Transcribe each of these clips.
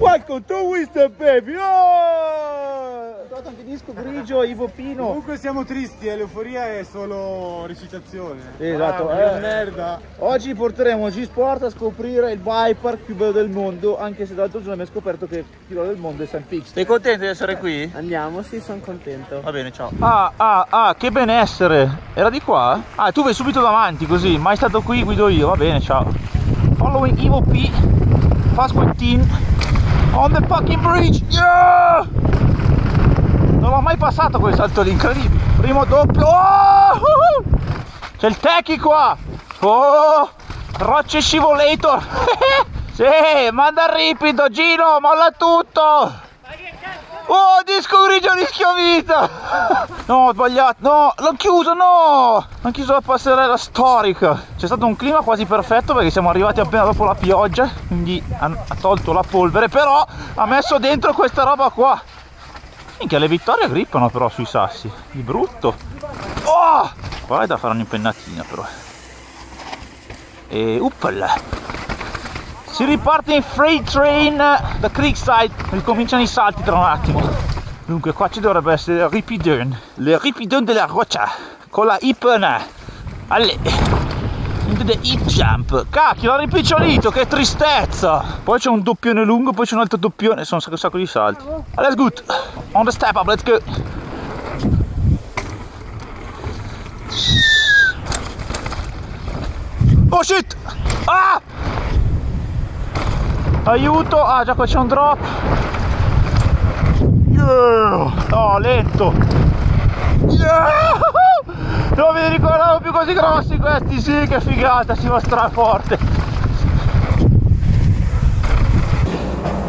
Welcome to Whistler, baby! Oh! Ho anche disco grigio, Ivo Pino. Comunque siamo tristi, l'euforia è solo recitazione. Esatto, è merda. Oggi porteremo G-Sport a scoprire il Viper più bello del mondo, anche se l'altro giorno abbiamo scoperto che il più bello del mondo è Sun Peaks. Sei contento di essere qui? Andiamo, sì, sono contento. Va bene, ciao. Che benessere! Era di qua? Ah, tu vai subito davanti così, mai stato qui, guido io, va bene, ciao. Following Ivo P, Pasquettin. On the fucking bridge! Yeah! Non l'ho mai passato quel salto lì, incredibile! Primo doppio! Oh! C'è il techi qua! Oh! Rocce scivolator! Sì, manda il ripido, Gino, molla tutto! Oh, disco grigio rischio vita! No, ho sbagliato! No, l'ho chiuso, no! Ho chiuso la passerella storica! C'è stato un clima quasi perfetto perché siamo arrivati appena dopo la pioggia, quindi ha tolto la polvere, però ha messo dentro questa roba qua! Minchia, le vittorie grippano però sui sassi, di brutto! Oh! Qua è da fare un'impennatina però! E uppala! Si riparte in freight train da Creekside, ricominciano i salti tra un attimo. Dunque qua ci dovrebbe essere il ripidone della roccia, con la ipna. Alle, into the hip jump. Cacchio, l'ho rimpicciolito, che tristezza. Poi c'è un doppione lungo, poi c'è un altro doppione, sono un sacco di salti. Let's go, on the step up, let's go. Oh shit, ah! Aiuto! Ah, già qua c'è un drop! Yeah! No, lento! Yeah! Non mi ricordavo più così grossi questi! Sì, che figata! Si va straforte!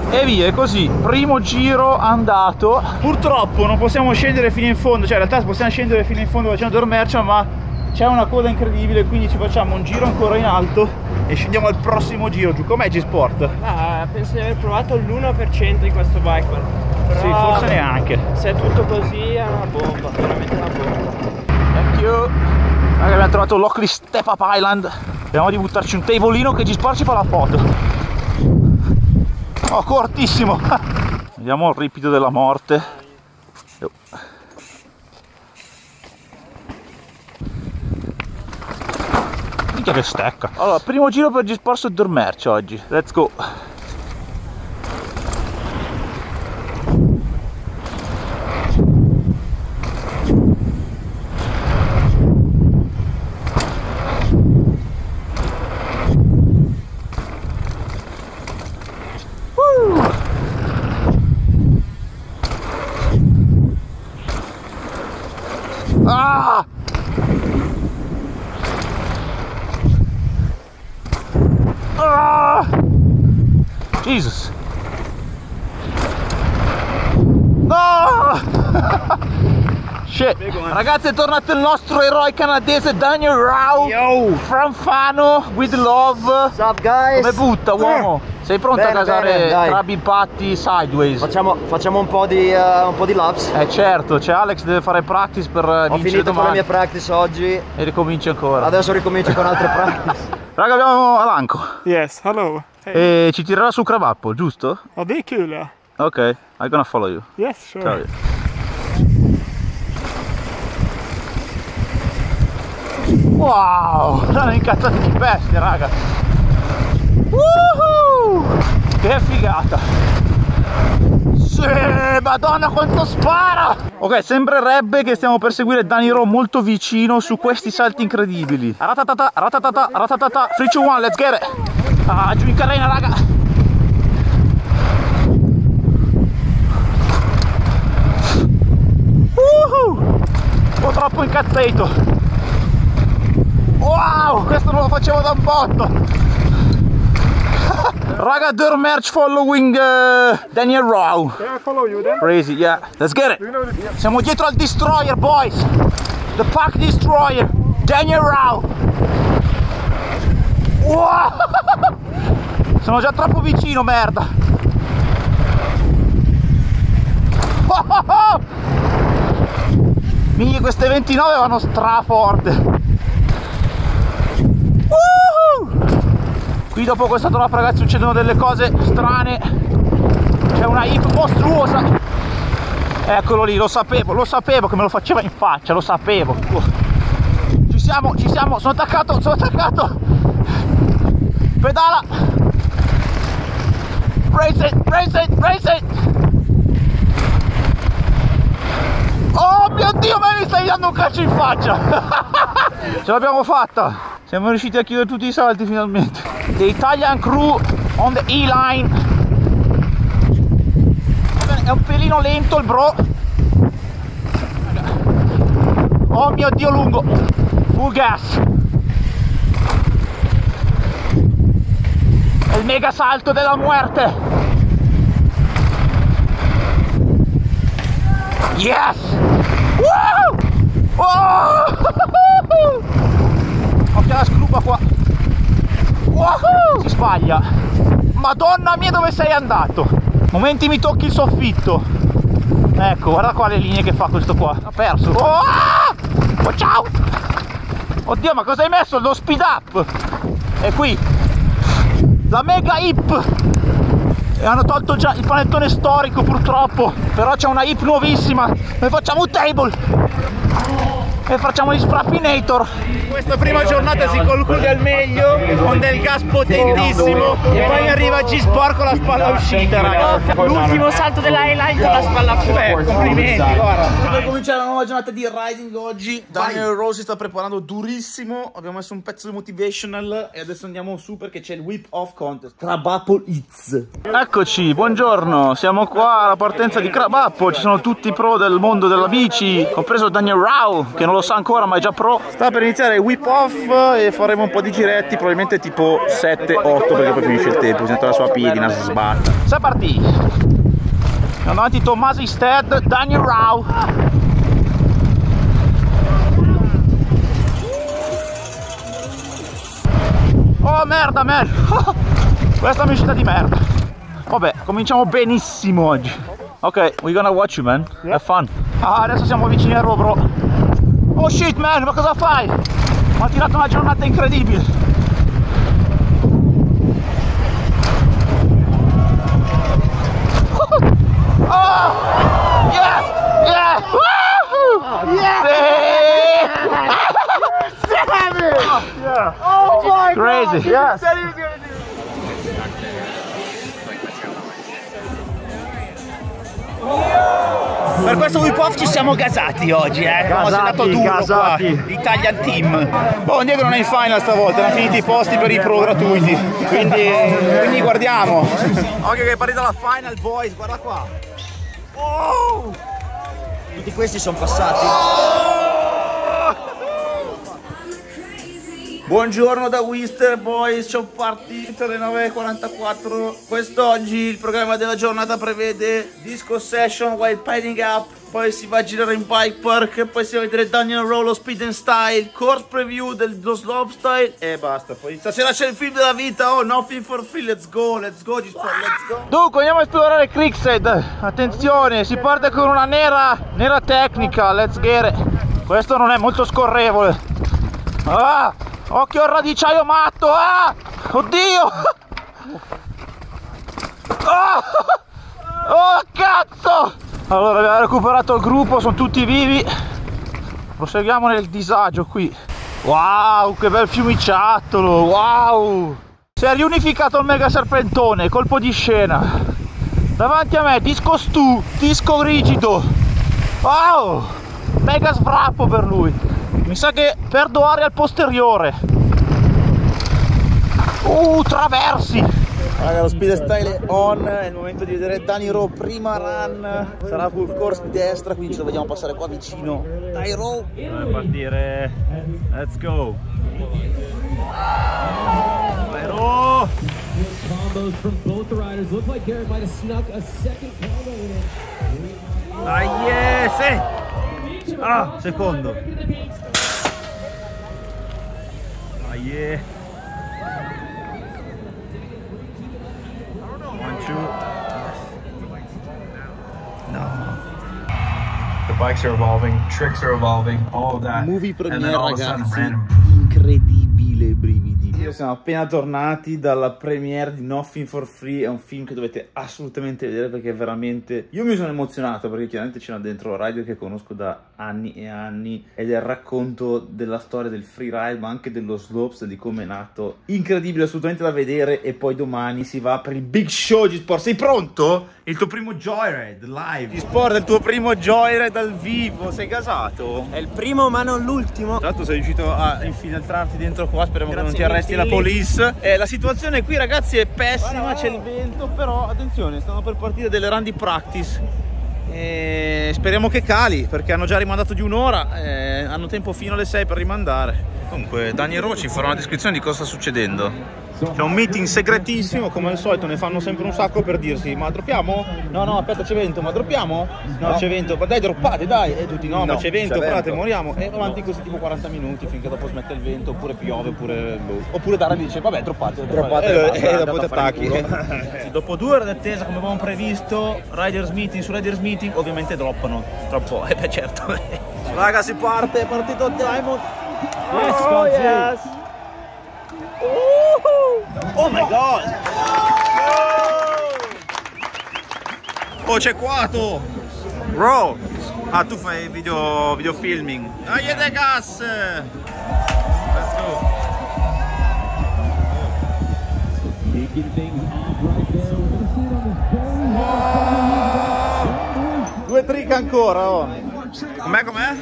E via, è così! Primo giro andato! Purtroppo non possiamo scendere fino in fondo, cioè in realtà possiamo scendere fino in fondo facendo dormercia, ma c'è una coda incredibile, quindi ci facciamo un giro ancora in alto e scendiamo al prossimo giro giù. Com'è G-Sport? Ah, penso di aver provato l'1% di questo Viper. Sì, forse neanche. Se è tutto così è una bomba, veramente una bomba. Thank you. Allora, abbiamo trovato l'Ockley Step Up Island. Speriamo di buttarci un tavolino che G-Sport ci fa la foto. Oh, cortissimo. Vediamo il ripido della morte. Che stecca. Allora, primo giro per G-Sport sul dormercio oggi. Let's go. Ah! Jesus. No! Shit. Ragazzi, è tornato il nostro eroe canadese Daniel Rauh. Yo. Franfano with love. What's up, guys? Come butta, uomo? Sei pronto a casare Crabby Patty sideways? Facciamo un po' di laps. Certo, cioè Alex deve fare practice per vincere. Ho finito domani. Con la mia practice oggi e ricomincio ancora. Adesso ricomincio con altre practice. Raga, abbiamo Alanco. Yes, hello. Hey. E ci tirerà su Crabapple, giusto? Oh, be cool. Ok, I'm gonna follow you. Yes, sure. Ciao. Wow, sono incazzati di bestie, raga. Woohoo! Che figata. Sì, madonna quanto spara! Ok, sembrerebbe che stiamo per seguire Dani Rauh molto vicino su questi salti incredibili. Ratatata, ratatata, ratatata, 3, 2, 1, let's get it! Ah, giù in carena, raga! Ho troppo incazzato! Wow, questo non lo facevo da un botto! Raga, dirt merch following Daniel Rauh. Yeah, I follow you then. Crazy, yeah. Let's get it! Siamo dietro al destroyer, boys! The pack destroyer! Daniel Rauh! Wow! Sono già troppo vicino, merda! Oh oh oh! Miglia, queste 29 vanno straforte! Qui dopo questa drop, ragazzi, succedono delle cose strane. una hip mostruosa. Eccolo lì, lo sapevo che me lo faceva in faccia, lo sapevo. Ci siamo, sono attaccato. Pedala. Race it. Oh mio Dio, ma mi stai dando un calcio in faccia. Ce l'abbiamo fatta. Siamo riusciti a chiudere tutti i salti finalmente. The Italian crew on the E-line. È un pelino lento il bro. Oh mio Dio, lungo. Full gas. È il mega salto della muerte. Yes. Woo! Oh! Ho la scrupa qua. Wow! Si sbaglia. Madonna mia, dove sei andato? Momenti mi tocchi il soffitto. Ecco, guarda qua le linee che fa questo qua. Ha perso. Oh! Oh, ciao! Oddio, ma cosa hai messo? Lo speed up. E qui la mega hip. E hanno tolto già il panettone storico purtroppo. Però c'è una hip nuovissima. Noi facciamo un table e facciamo gli Sprappinator. Questa prima giornata si conclude al meglio con del gas potentissimo e poi arriva G-Sport con la spalla uscita, ragazzi. L'ultimo salto della highlight con la spalla fuori. Complimenti, guarda. Per cominciare la nuova giornata di riding oggi, Daniel Rauh si sta preparando durissimo. Abbiamo messo un pezzo di motivational e adesso andiamo su perché c'è il whip off contest Crabapple Hits. Eccoci, buongiorno, siamo qua alla partenza di Crabapple. Ci sono tutti i pro del mondo della bici, compreso Daniel Rauh, che non lo sa ancora ma è già pro. Sta per iniziare il whip off e faremo un po' di giretti, probabilmente tipo 7-8, perché poi finisce il tempo, sento la sua piedina si sbatta. Sta partì. Davanti Tommaso Isted, Daniel Rauh. Oh merda. Questa è un'uscita di merda. Vabbè, cominciamo benissimo oggi. Ok, we're gonna watch you, man. Have fun. Ah, adesso siamo vicini a Rauh, bro. Oh shit, man, ma cosa fai? Mi ha tirato una giornata incredibile. Oh! Yeah! Yeah! Woohoo! Yeah! Seven! Yeah! Oh my god! Crazy! Yes! He said he was gonna do it. Oh! Per questo whip off ci siamo gasati oggi, abbiamo dato duro qua, l'Italian team. Boh, Diego non è in final stavolta, erano finiti i posti per i pro gratuiti, quindi guardiamo. Occhio che è partita la final, boys, guarda qua. Oh! Tutti questi sono passati. Buongiorno da Whistler, boys, sono partito alle 9:44. Quest'oggi il programma della giornata prevede disco session while padding up, poi si va a girare in bike park, poi si va a vedere Daniel Rauh, lo speed and style, course preview dello slopestyle e basta. Poi stasera c'è il film della vita, oh, Nothing for Free, let's go G-Sport, let's go. Dunque andiamo a esplorare Creekside, attenzione, si parte con una nera tecnica, let's get it. Questo non è molto scorrevole. Ah! Occhio al radicciaio matto! Ah! Oddio! Oh cazzo! Allora abbiamo recuperato il gruppo, sono tutti vivi. Proseguiamo nel disagio qui. Wow, che bel fiumiciattolo! Wow! Si è riunificato il mega serpentone, colpo di scena. Davanti a me disco stu, disco rigido. Wow! Mega svrappo per lui. Mi sa che perdo aria al posteriore. Traversi. Raga, lo speed style è on. È il momento di vedere Dani Rauh prima run. Sarà full course di destra, quindi ce lo vediamo passare qua vicino. Dai Rauh, deve partire. Let's go. Dai Rauh. Dai, yes. Ah, secondo. Ah, yeah. One, two. No. The bikes are evolving, tricks are evolving, all of that. Movie premiere, ragazzi. Incredibile, brividi. Io siamo appena tornati dalla premiere di Nothing for Free. È un film che dovete assolutamente vedere perché veramente io mi sono emozionato, perché chiaramente c'era dentro Ryder che conosco da anni e anni ed è il racconto della storia del freeride ma anche dello slopes, di come è nato. Incredibile, assolutamente da vedere. E poi domani si va per il big show G-Sport. Sei pronto? Il tuo primo Joyride Live G-Sport, è il tuo primo Joyride al vivo. Sei casato? È il primo ma non l'ultimo. Tra l'altro sei riuscito a infiltrarti dentro qua. Speriamo che non ti arresti la police. La situazione qui ragazzi è pessima, c'è il vento, però attenzione, stanno per partire delle run di practice. E speriamo che cali, perché hanno già rimandato di un'ora, hanno tempo fino alle 6 per rimandare. Comunque Daniel Rauh ci farà una descrizione di cosa sta succedendo. C'è un meeting segretissimo, come al solito ne fanno sempre un sacco per dirsi: ma droppiamo? No, no, aspetta, c'è vento, ma droppiamo? No, no. C'è vento, ma dai, droppate, dai! E tutti: no, ma c'è vento, frate, moriamo. E avanti così tipo 40 minuti finché dopo smette il vento, oppure piove, oppure oppure Dara dice: vabbè, droppate e dopo ti attacchi. Dopo 2 ore d'attesa, come avevamo previsto, Riders Meeting su Riders Meeting, ovviamente droppano troppo, beh, certo. Raga, si parte, è partito Diamond. Yes, oh, yes. Oh my god! Oh, c'è Quato! Bro! Ah, tu fai video filming. Dai, de gas! Let's go! Oh. 2 trick ancora, oh! Com'è?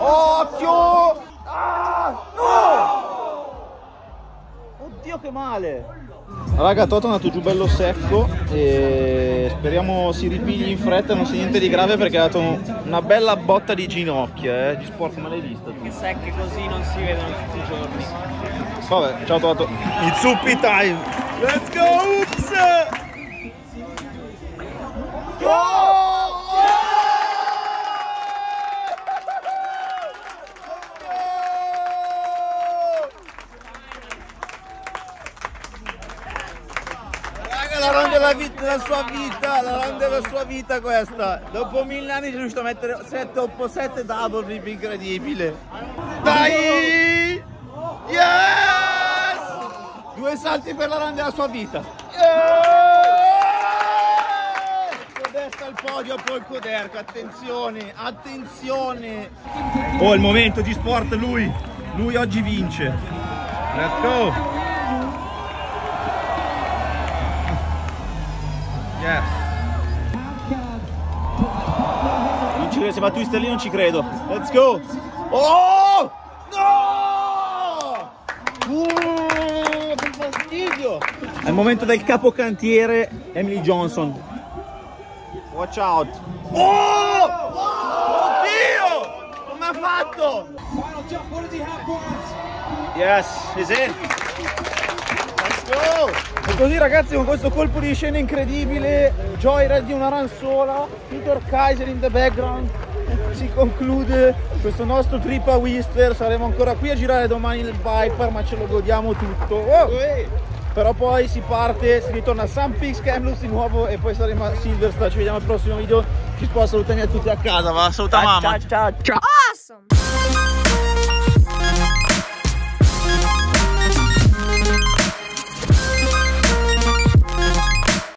Occhio! Ah, no! Oddio che male! Raga, Toto è andato giù bello secco e speriamo si ripigli in fretta, non sia niente di grave perché ha dato una bella botta di ginocchia, G-Sport, come l'hai vista? Che secche così non si vedono tutti i giorni. Vabbè, ciao Toto. Il zuppi time! Let's go! Oops! Oh! La sua vita, la run della sua vita questa. Dopo 1000 anni sono riuscito a mettere 7 opposite double flip, incredibile. Dai! Yes! 2 salti per la run della sua vita. Yes! Codesta al podio, poi il Coderco, attenzione, attenzione. Oh, il momento di sport, lui oggi vince. Let's go! Yes. Non ci credo, se va twister lì non ci credo. Let's go. Oh! No! Che fastidio! Al momento del capocantiere Emily Johnson. Watch out. Oh! Oddio! Come ha fatto? Yes, is it? E così ragazzi, con questo colpo di scena incredibile, Joyride di una run sola, Peter Kaiser in the background, si conclude questo nostro trip a Whistler. Saremo ancora qui a girare domani nel Viper, ma ce lo godiamo tutto. Oh! Però poi si parte, si ritorna a Sun Peaks, Camloops di nuovo e poi saremo a Silver Star. Ci vediamo al prossimo video. Ci sposto, salutami a tutti a casa, va, saluta mamma. Ciao ciao ciao.